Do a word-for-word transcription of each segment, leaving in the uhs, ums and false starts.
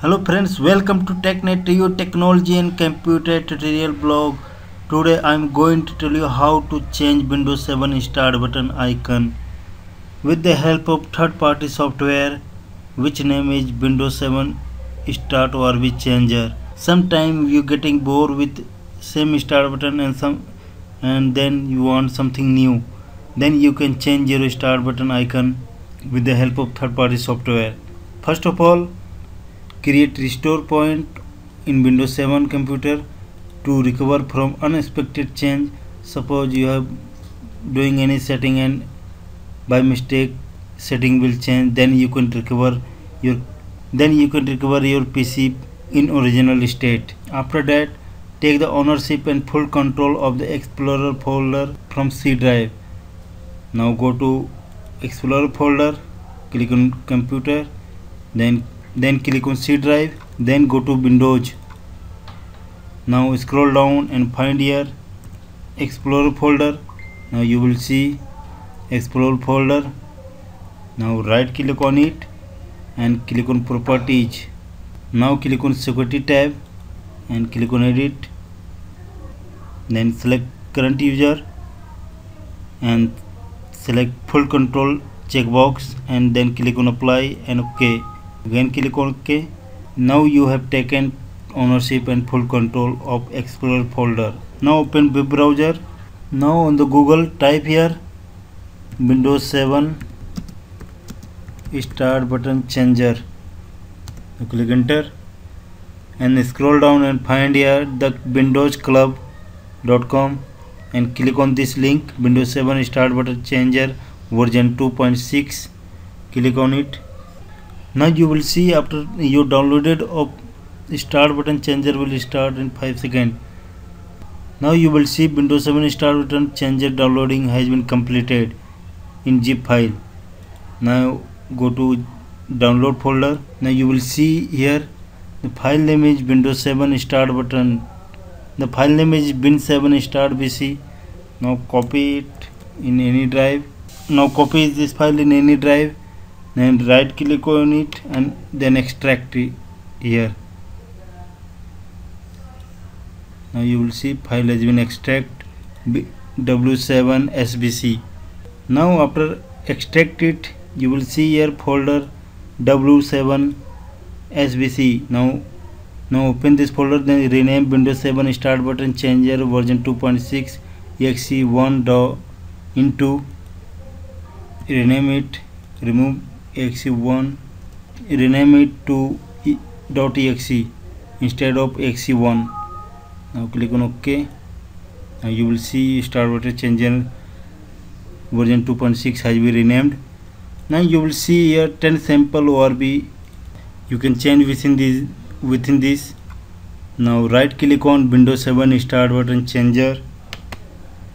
Hello friends, welcome to TechNet, your technology and computer tutorial blog. Today I am going to tell you how to change Windows seven start button icon with the help of third-party software which name is Windows seven start orb changer. Sometimes you getting bored with same start button and some and then you want something new. Then you can change your start button icon with the help of third-party software. First of all, create restore point in Windows seven computer to recover from unexpected change. Suppose you are doing any setting and by mistake setting will change, then you can recover your then you can recover your P C in original state. After that, take the ownership and full control of the Explorer folder from C drive. Now go to Explorer folder, click on computer, then then click on C drive, then go to Windows. Now scroll down and find your Explorer folder. Now you will see Explorer folder. Now right click on it and click on properties. Now click on security tab and click on edit, then select current user and select full control checkbox and then click on apply and OK. Again click on OK. Now you have taken ownership and full control of Explorer folder. Now open web browser. Now on the Google, type here Windows seven start button changer. Now click enter and scroll down and find here the Windows Club dot com and click on this link, Windows seven start button changer version two point six. Click on it. Now you will see after you downloaded of start button changer will start in five seconds. Now you will see Windows seven start button changer downloading has been completed in zip file. Now go to download folder. Now you will see here the file name is Windows seven start button. The file name is Win seven start B C. Now copy it in any drive. Now copy this file in any drive. Then right click on it and then extract it here. Now you will see file has been extract W seven S B C. Now after extract it, you will see here folder W seven S B C. Now now open this folder, then rename Windows seven start button changer version two point six E X E one into, rename it, remove E X E one, rename it to .exe instead of E X E one. Now click on OK. Now you will see start button changer version two point six has been renamed. Now you will see here ten sample orb. You can change within this within this. Now right click on Windows seven start button changer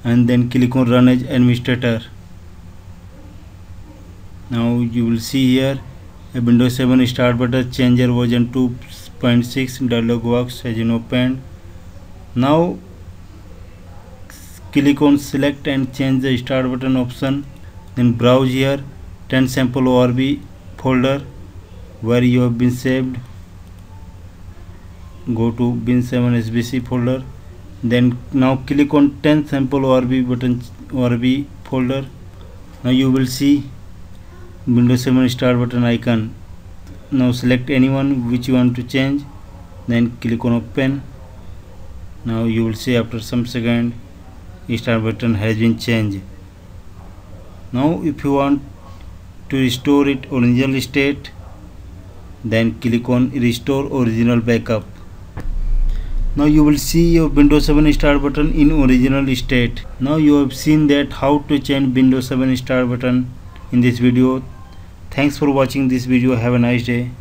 and then click on run as administrator. Now you will see here a Windows seven start button changer version two point six dialog box has been opened. Now click on select and change the start button option, then browse here ten sample orb folder where you have been saved. Go to Win seven S B C folder, then now click on ten sample orb button orb folder. Now you will see Windows seven start button icon. Now select anyone which you want to change, then click on open. Now you will see after some second start button has been changed. Now if you want to restore it original state, then click on restore original backup. Now you will see your Windows seven start button in original state. Now you have seen that how to change Windows seven start button in this video. Thanks for watching this video. Have a nice day.